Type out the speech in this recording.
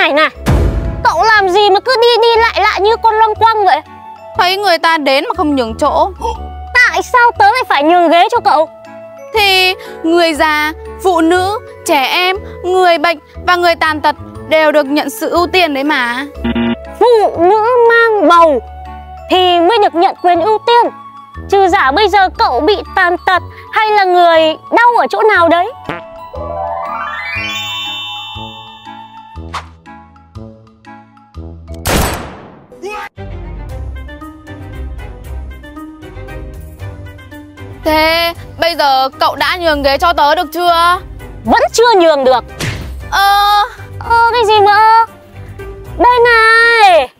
Này này, cậu làm gì mà cứ đi đi lại lại như con loăng quăng vậy? Thấy người ta đến mà không nhường chỗ. Tại sao tớ lại phải nhường ghế cho cậu? Thì người già, phụ nữ, trẻ em, người bệnh và người tàn tật đều được nhận sự ưu tiên đấy mà. Phụ nữ mang bầu thì mới được nhận quyền ưu tiên. Chứ giả bây giờ cậu bị tàn tật hay là người đau ở chỗ nào đấy, thế bây giờ cậu đã nhường ghế cho tớ được chưa? Vẫn chưa nhường được. Cái gì mà đây này.